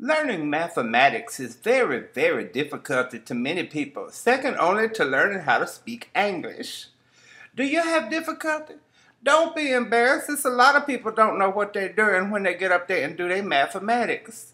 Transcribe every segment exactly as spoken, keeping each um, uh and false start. Learning mathematics is very, very difficult to many people, second only to learning how to speak English. Do you have difficulty? Don't be embarrassed. It's a lot of people don't know what they're doing when they get up there and do their mathematics.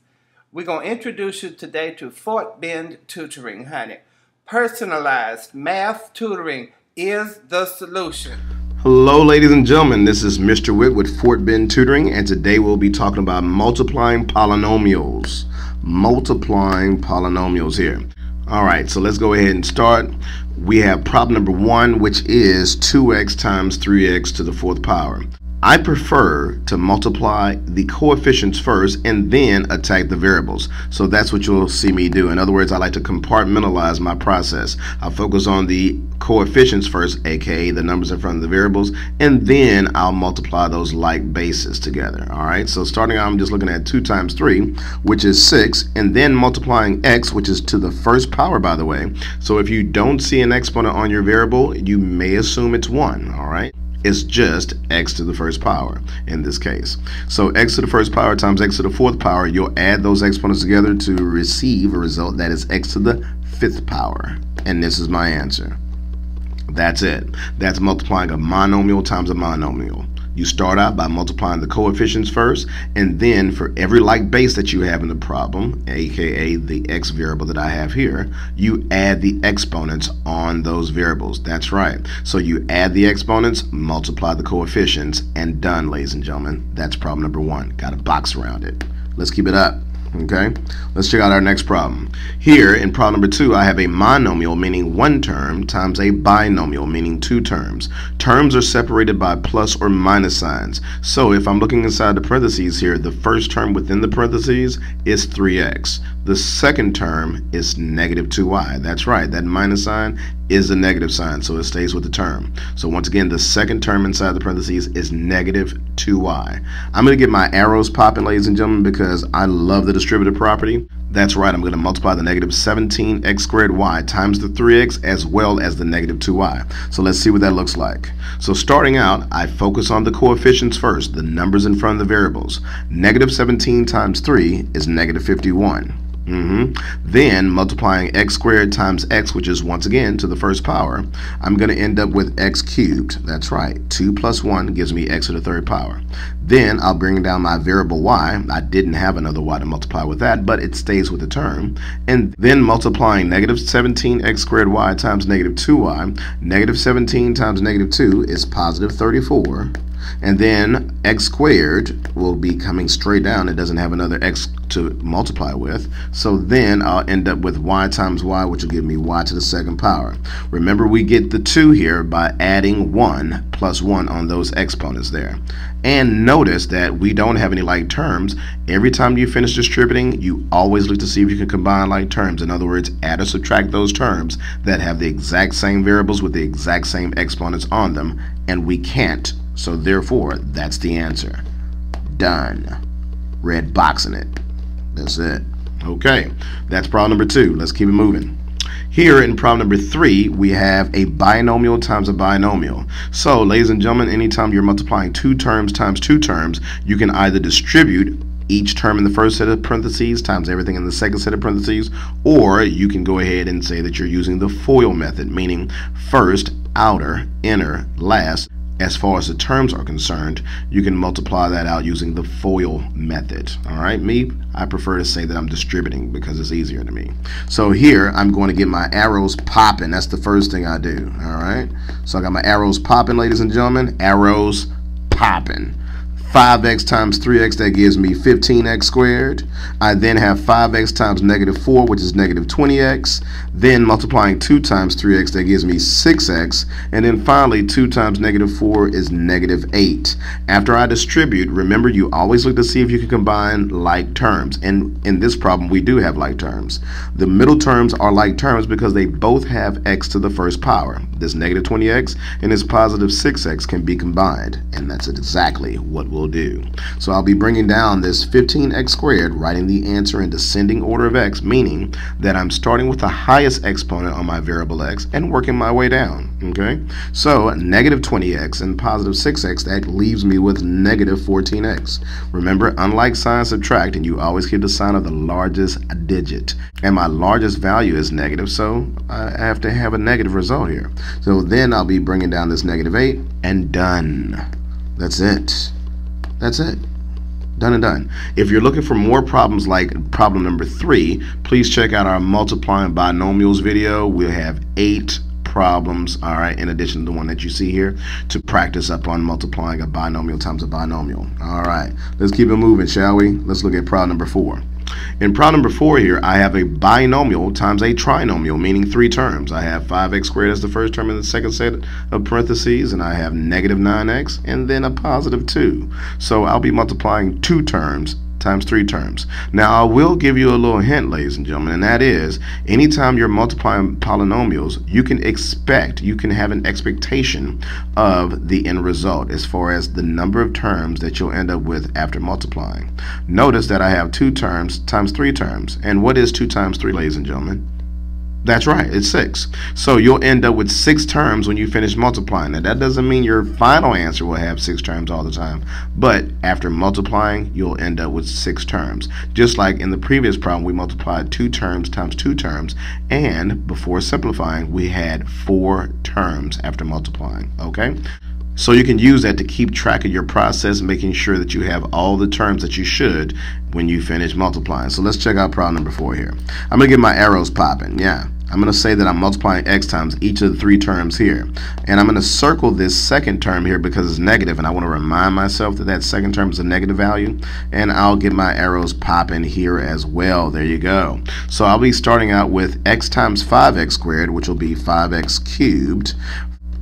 We're going to introduce you today to Fort Bend Tutoring, honey. Personalized math tutoring is the solution. Hello, ladies and gentlemen. This is Mister Witt with Fort Bend Tutoring, and today we'll be talking about multiplying polynomials. Multiplying polynomials here. All right, so let's go ahead and start. We have problem number one, which is two x times three x to the fourth power. I prefer to multiply the coefficients first and then attack the variables. So that's what you'll see me do. In other words, I like to compartmentalize my process. I focus on the coefficients first, aka the numbers in front of the variables, and then I'll multiply those like bases together. All right, so starting out, I'm just looking at two times three, which is six, and then multiplying x, which is to the first power, by the way. So if you don't see an exponent on your variable, you may assume it's one, all right? It's just x to the first power in this case. So x to the first power times x to the fourth power, you'll add those exponents together to receive a result that is x to the fifth power. And this is my answer. That's it. That's multiplying a monomial times a monomial. You start out by multiplying the coefficients first, and then for every like base that you have in the problem, aka the x variable that I have here, you add the exponents on those variables. That's right. So you add the exponents, multiply the coefficients, and done, ladies and gentlemen. That's problem number one. Got a box around it. Let's keep it up. Okay, let's check out our next problem. Here in problem number two, I have a monomial, meaning one term, times a binomial, meaning two terms. Terms are separated by plus or minus signs. So if I'm looking inside the parentheses here, the first term within the parentheses is three x. The second term is negative two y. That's right, that minus sign is a negative sign, so it stays with the term. So once again, the second term inside the parentheses is negative two y. I'm going to get my arrows popping, ladies and gentlemen, because I love the distributive property. That's right, I'm going to multiply the negative seventeen x squared y times the three x as well as the negative two y. So let's see what that looks like. So starting out, I focus on the coefficients first, the numbers in front of the variables. Negative seventeen times three is negative fifty-one. Mm-hmm. Then multiplying x squared times x, which is once again to the first power, I'm going to end up with x cubed. That's right, two plus one gives me x to the third power. Then I'll bring down my variable y. I didn't have another y to multiply with that, but it stays with the term. And then multiplying negative seventeen x squared y times negative two y. Negative seventeen times negative two is positive thirty-four. And then x squared will be coming straight down. It doesn't have another x to multiply with. So then I'll end up with y times y, which will give me y to the second power. Remember, we get the two here by adding one plus one on those exponents there. And notice that we don't have any like terms. Every time you finish distributing, you always look to see if you can combine like terms. In other words, add or subtract those terms that have the exact same variables with the exact same exponents on them, and we can't. So therefore, that's the answer. Done. Red boxing it. That's it. Okay, that's problem number two. Let's keep it moving. Here in problem number three, we have a binomial times a binomial. So, ladies and gentlemen, anytime you're multiplying two terms times two terms, you can either distribute each term in the first set of parentheses times everything in the second set of parentheses, or you can go ahead and say that you're using the FOIL method, meaning first, outer, inner, last. As far as the terms are concerned, you can multiply that out using the FOIL method. All right, me, I prefer to say that I'm distributing because it's easier to me. So here, I'm going to get my arrows popping. That's the first thing I do. All right, so I got my arrows popping, ladies and gentlemen. Arrows popping. five x times three x, that gives me fifteen x squared. I then have five x times negative four, which is negative twenty x. Then multiplying two times three x, that gives me six x. And then finally, two times negative four is negative eight. After I distribute, remember, you always look to see if you can combine like terms. And in this problem, we do have like terms. The middle terms are like terms because they both have x to the first power. This negative twenty x and this positive six x can be combined. And that's exactly what we'll do. So I'll be bringing down this fifteen x squared, writing the answer in descending order of x, meaning that I'm starting with the highest exponent on my variable x and working my way down. Okay, so negative twenty x and positive six x, that leaves me with negative fourteen x. Remember, unlike sign subtracting, you always keep the sign of the largest digit. And my largest value is negative, so I have to have a negative result here. So then I'll be bringing down this negative eight, and done. That's it. That's it. Done and done. If you're looking for more problems like problem number three, please check out our multiplying binomials video. We'll have eight problems, all right, in addition to the one that you see here, to practice up on multiplying a binomial times a binomial. All right, let's keep it moving, shall we? Let's look at problem number four. In problem number four here, I have a binomial times a trinomial, meaning three terms. I have five x squared as the first term in the second set of parentheses, and I have negative nine x, and then a positive two. So I'll be multiplying two terms times three terms. Now, I will give you a little hint, ladies and gentlemen, and that is, anytime you're multiplying polynomials, you can expect, you can have an expectation of the end result as far as the number of terms that you'll end up with after multiplying. Notice that I have two terms times three terms. And what is two times three, ladies and gentlemen? That's right, it's six. So you'll end up with six terms when you finish multiplying. Now, that doesn't mean your final answer will have six terms all the time, but after multiplying, you'll end up with six terms. Just like in the previous problem, we multiplied two terms times two terms, and before simplifying, we had four terms after multiplying, okay? So you can use that to keep track of your process, making sure that you have all the terms that you should when you finish multiplying. So let's check out problem number four here. I'm going to get my arrows popping, yeah. I'm going to say that I'm multiplying x times each of the three terms here. And I'm going to circle this second term here because it's negative, and I want to remind myself that that second term is a negative value. And I'll get my arrows popping here as well. There you go. So I'll be starting out with x times five x squared, which will be five x cubed.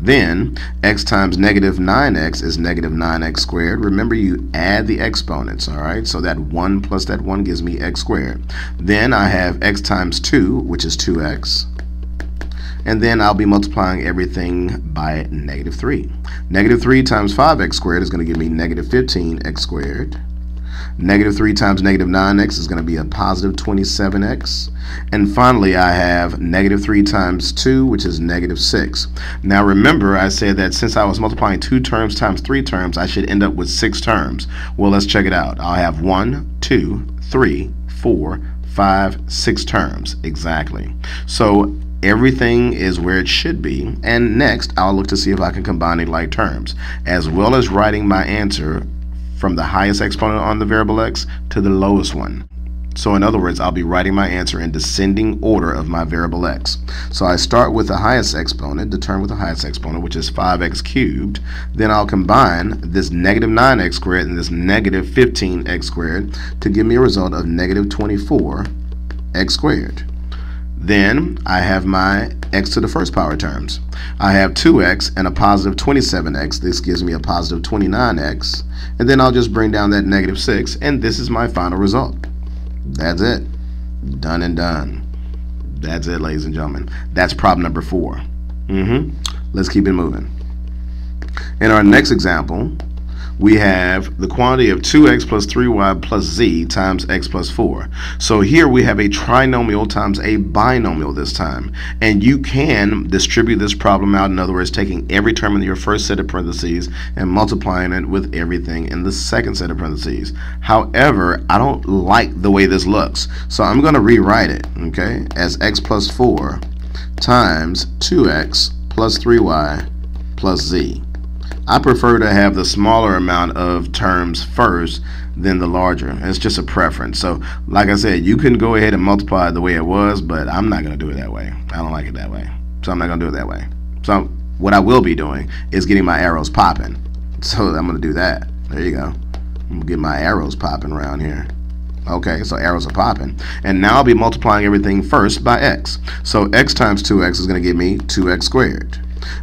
Then x times negative nine x is negative nine x squared. Remember, you add the exponents, all right? So that one plus that one gives me x squared. Then I have x times two, which is two x. And then I'll be multiplying everything by negative three. Negative three times five x squared is going to give me negative fifteen x squared. Negative three times negative nine x is going to be a positive twenty-seven x. And finally, I have negative three times two, which is negative six. Now, remember, I said that since I was multiplying two terms times three terms, I should end up with six terms. Well, let's check it out. I'll have one, two, three, four, five, six terms. Exactly. So everything is where it should be. And next, I'll look to see if I can combine the like terms, as well as writing my answer from the highest exponent on the variable x to the lowest one. So in other words, I'll be writing my answer in descending order of my variable x. So I start with the highest exponent, the term with the highest exponent, which is five x cubed. Then I'll combine this negative nine x squared and this negative fifteen x squared to give me a result of negative twenty-four x squared. Then I have my x to the first power terms. I have two x and a positive twenty-seven x. This gives me a positive twenty-nine x. And then I'll just bring down that negative six, and this is my final result. That's it. Done and done. That's it, ladies and gentlemen. That's problem number four. Mm-hmm. Let's keep it moving. In our next example, we have the quantity of two x plus three y plus z times x plus four. So here we have a trinomial times a binomial this time. And you can distribute this problem out, in other words, taking every term in your first set of parentheses and multiplying it with everything in the second set of parentheses. However, I don't like the way this looks, so I'm going to rewrite it, okay, as x plus four times two x plus three y plus z. I prefer to have the smaller amount of terms first than the larger. It's just a preference. So like I said, you can go ahead and multiply it the way it was, but I'm not going to do it that way. I don't like it that way. So I'm not going to do it that way. So what I will be doing is getting my arrows popping. So I'm going to do that. There you go. I'm going to get my arrows popping around here. Okay, so arrows are popping. And now I'll be multiplying everything first by x. So x times two x is going to give me two x squared.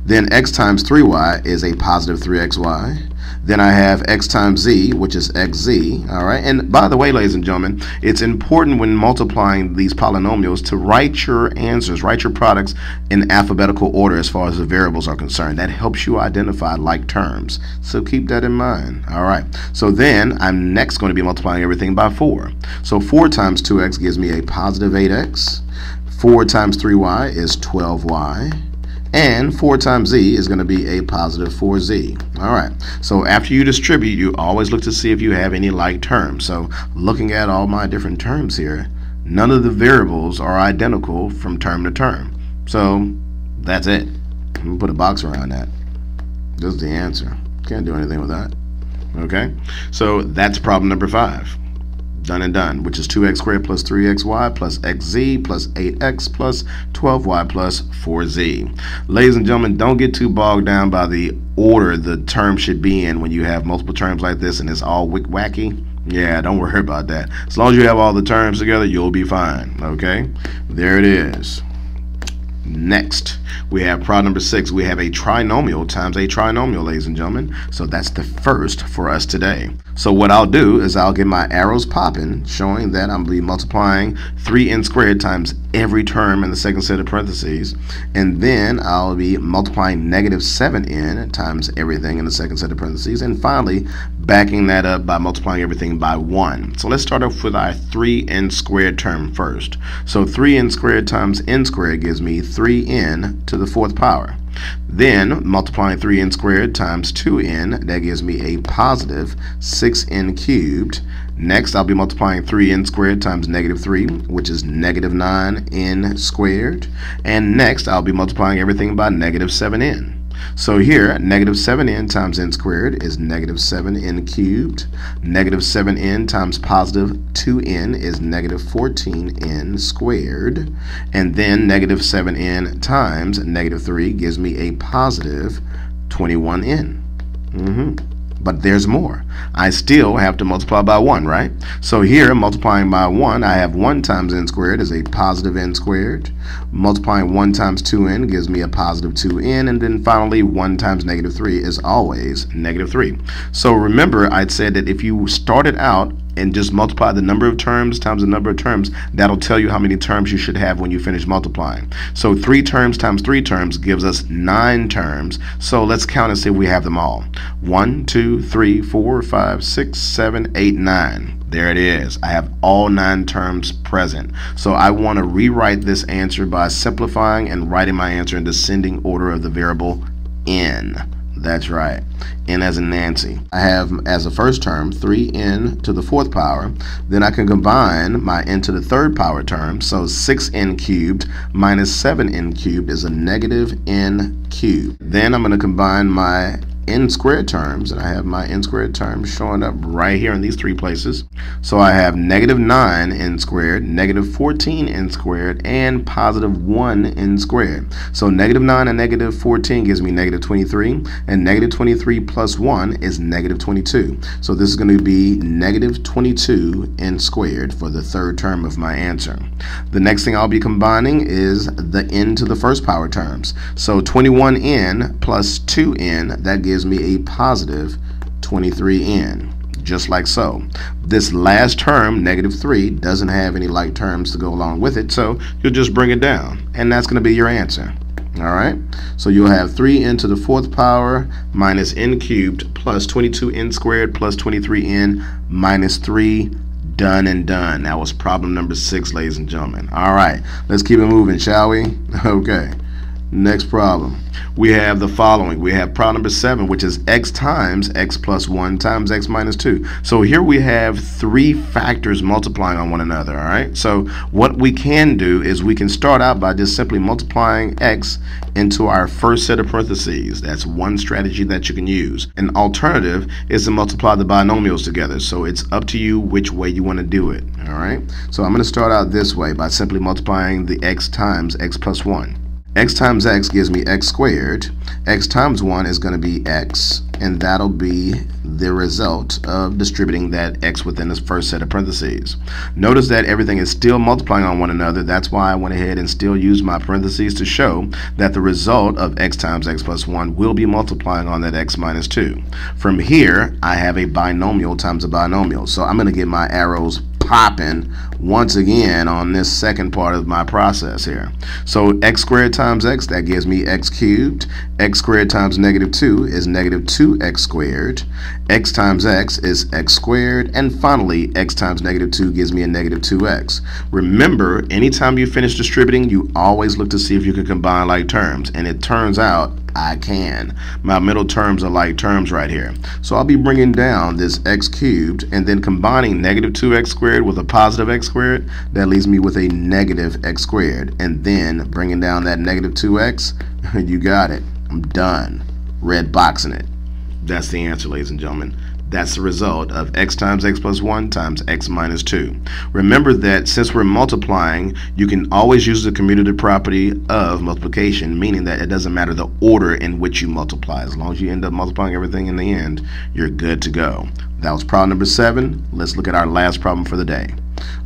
Then x times three y is a positive three x y. Then I have x times z, which is xz. All right. And by the way, ladies and gentlemen, it's important when multiplying these polynomials to write your answers, write your products in alphabetical order as far as the variables are concerned. That helps you identify like terms. So keep that in mind. All right. So then I'm next going to be multiplying everything by four. So four times two x gives me a positive eight x. four times three y is twelve y. and four times z is going to be a positive four z. All right, so after you distribute, you always look to see if you have any like terms. So looking at all my different terms here, none of the variables are identical from term to term. So that's it. I'm gonna put a box around that. This is the answer. Can't do anything with that. Okay, so that's problem number five. Done and done, which is two x squared plus three x y plus xz plus eight x plus twelve y plus four z. Ladies and gentlemen, don't get too bogged down by the order the term should be in when you have multiple terms like this and it's all wick wacky. Yeah, don't worry about that. As long as you have all the terms together, you'll be fine. Okay, there it is. Next, we have problem number six. We have a trinomial times a trinomial, ladies and gentlemen. So that's the first for us today. So what I'll do is I'll get my arrows popping, showing that I'm multiplying three n squared times every term in the second set of parentheses, and then I'll be multiplying negative seven n times everything in the second set of parentheses, and finally backing that up by multiplying everything by one. So let's start off with our three n squared term first. So three n squared times n squared gives me three n to the fourth power. Then multiplying three n squared times two n, that gives me a positive six n cubed. Next, I'll be multiplying three n squared times negative three, which is negative nine n squared. And next, I'll be multiplying everything by negative seven n. So here, negative seven n times n squared is negative seven n cubed. Negative seven n times positive two n is negative fourteen n squared. And then negative seven n times negative three gives me a positive twenty-one n. Mm-hmm. But there's more. I still have to multiply by one, right? So here, multiplying by one, I have one times n squared is a positive n squared. Multiplying one times two n gives me a positive two n. And then finally, one times negative three is always negative three. So remember, I said that if you started out and just multiply the number of terms times the number of terms, that'll tell you how many terms you should have when you finish multiplying. So three terms times three terms gives us nine terms. So let's count and see if we have them all. One, two, three, four, five, six, seven, eight, nine. There it is. I have all nine terms present. So I want to rewrite this answer by simplifying and writing my answer in descending order of the variable n. That's right, n as in Nancy. I have as a first term three n to the fourth power. Then I can combine my n to the third power term. So six n cubed minus seven n cubed is a negative n cubed. Then I'm going to combine my n squared terms, and I have my n squared terms showing up right here in these three places. So I have negative nine n squared, negative fourteen n squared, and positive one n squared. So negative nine and negative fourteen gives me negative twenty-three, and negative twenty-three plus one is negative twenty-two. So this is going to be negative twenty-two n squared for the third term of my answer. The next thing I'll be combining is the n to the first power terms. So twenty-one n plus two n, that gives me a positive twenty-three n, just like so. This last term, negative three, doesn't have any like terms to go along with it, so you'll just bring it down, and that's going to be your answer. All right, so you'll have three n to the fourth power minus n cubed plus twenty-two n squared plus twenty-three n minus three. Done and done. That was problem number six, ladies and gentlemen. All right, let's keep it moving, shall we? Okay. Next problem. We have the following. We have problem number seven, which is x times x plus one times x minus two. So here we have three factors multiplying on one another. All right. So what we can do is we can start out by just simply multiplying x into our first set of parentheses. That's one strategy that you can use. An alternative is to multiply the binomials together. So it's up to you which way you want to do it. All right. So I'm going to start out this way by simply multiplying the x times x plus one. X times x gives me x squared. X times one is going to be x, and that'll be the result of distributing that x within this first set of parentheses. Notice that everything is still multiplying on one another. That's why I went ahead and still used my parentheses to show that the result of x times x plus one will be multiplying on that x minus two. From here, I have a binomial times a binomial. So I'm going to get my arrows popping once again on this second part of my process here. So x squared times x, that gives me x cubed. X squared times negative two is negative two x squared. X times x is x squared. And finally, x times negative two gives me a negative two x. Remember, anytime you finish distributing, you always look to see if you can combine like terms. And it turns out I can. My middle terms are like terms right here. So I'll be bringing down this x cubed and then combining negative two x squared with a positive x squared. That leaves me with a negative x squared. And then bringing down that negative two x, you got it. I'm done. Red boxing it. That's the answer, ladies and gentlemen. That's the result of x times x plus one times x minus two. Remember that since we're multiplying, you can always use the commutative property of multiplication, meaning that it doesn't matter the order in which you multiply. As long as you end up multiplying everything in the end, you're good to go. That was problem number seven. Let's look at our last problem for the day.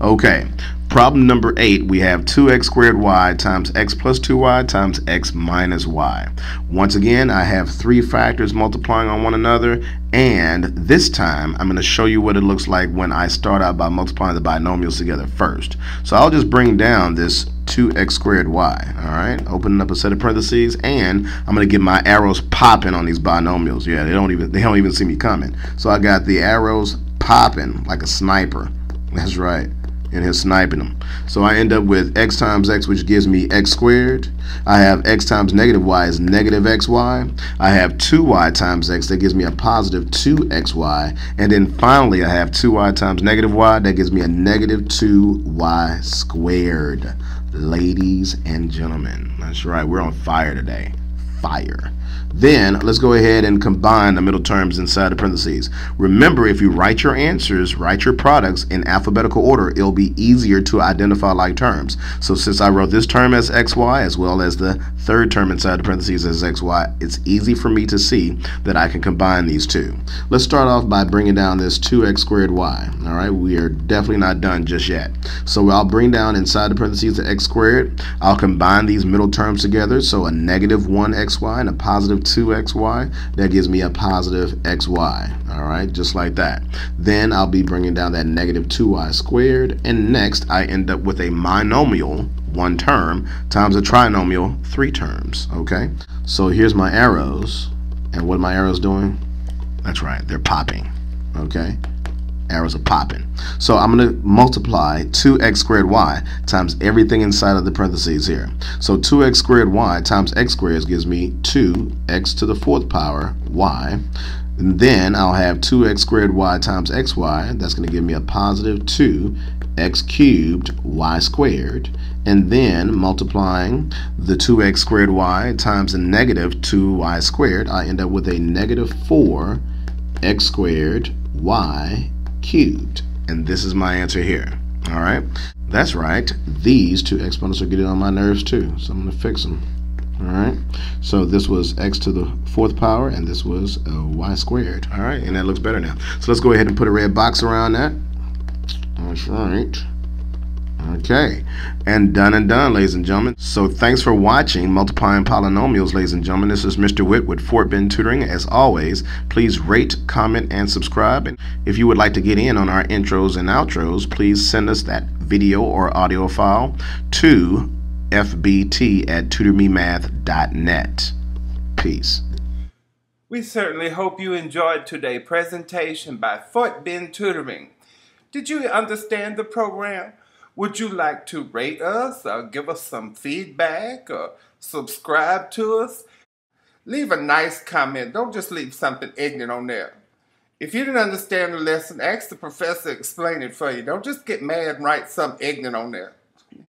Okay, problem number eight, we have two x squared y times x plus two y times x minus y. Once again, I have three factors multiplying on one another, and this time I'm going to show you what it looks like when I start out by multiplying the binomials together first. So I'll just bring down this two x squared y, all right, opening up a set of parentheses, and I'm going to get my arrows popping on these binomials. Yeah, they don't even they don't even see me coming. So I got the arrows popping like a sniper. That's right, and he's sniping them. So I end up with x times x, which gives me x squared. I have x times negative y is negative xy. I have two y times x, that gives me a positive two xy. And then finally, I have two y times negative y, that gives me a negative two y squared. Ladies and gentlemen, that's right, we're on fire today. Fire. Then let's go ahead and combine the middle terms inside the parentheses. Remember, if you write your answers, write your products in alphabetical order, it'll be easier to identify like terms. So since I wrote this term as xy as well as the third term inside the parentheses as xy, it's easy for me to see that I can combine these two. Let's start off by bringing down this two x squared y. All right, we are definitely not done just yet. So I'll bring down inside the parentheses the x squared. I'll combine these middle terms together, so a negative one x y and a positive two x y, that gives me a positive xy. All right, just like that. Then I'll be bringing down that negative two y squared, and next I end up with a monomial, one term, times a trinomial, three terms. Okay, so here's my arrows, and what are my arrows doing? That's right, they're popping. Okay, arrows are popping. So I'm going to multiply two x squared y times everything inside of the parentheses here. So two x squared y times x squared gives me two x to the fourth power y. And then I'll have two x squared y times xy. That's going to give me a positive two x cubed y squared. And then multiplying the two x squared y times a negative two y squared, I end up with a negative four x squared y cubed, and this is my answer here. All right, that's right, these two exponents are getting on my nerves too, so I'm going to fix them. All right, so this was x to the fourth power and this was uh, y squared. All right, and that looks better now, so let's go ahead and put a red box around that. That's right. Okay, and done and done, ladies and gentlemen. So thanks for watching Multiplying Polynomials, ladies and gentlemen. This is Mister Witt with Fort Bend Tutoring. As always, please rate, comment, and subscribe. And if you would like to get in on our intros and outros, please send us that video or audio file to F B T at Tutor Me Math dot net. Peace. We certainly hope you enjoyed today's presentation by Fort Bend Tutoring. Did you understand the program? Would you like to rate us or give us some feedback or subscribe to us? Leave a nice comment. Don't just leave something ignorant on there. If you didn't understand the lesson, ask the professor to explain it for you. Don't just get mad and write something ignorant on there.